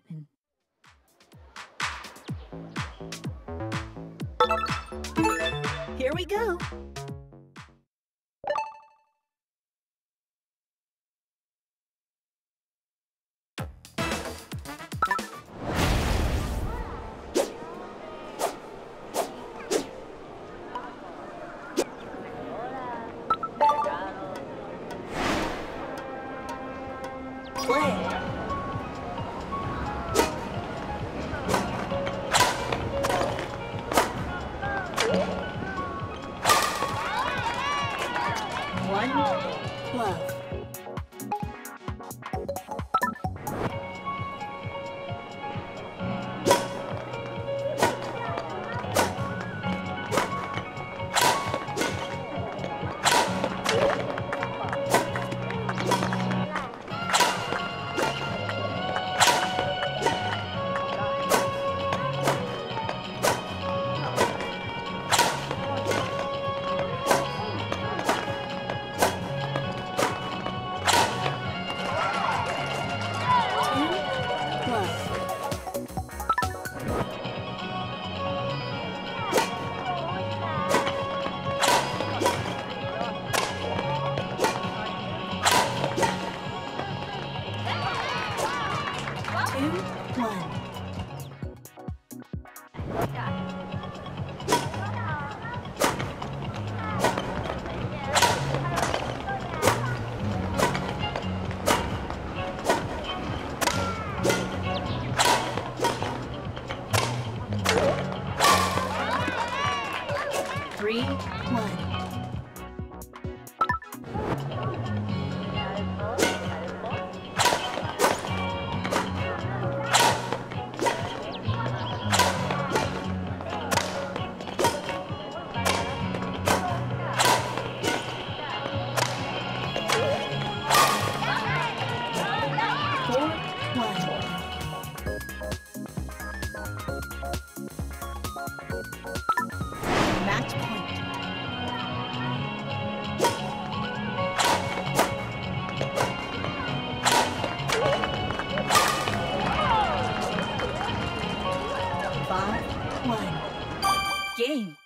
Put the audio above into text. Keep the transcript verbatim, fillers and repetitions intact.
commitment. Here we go. Game.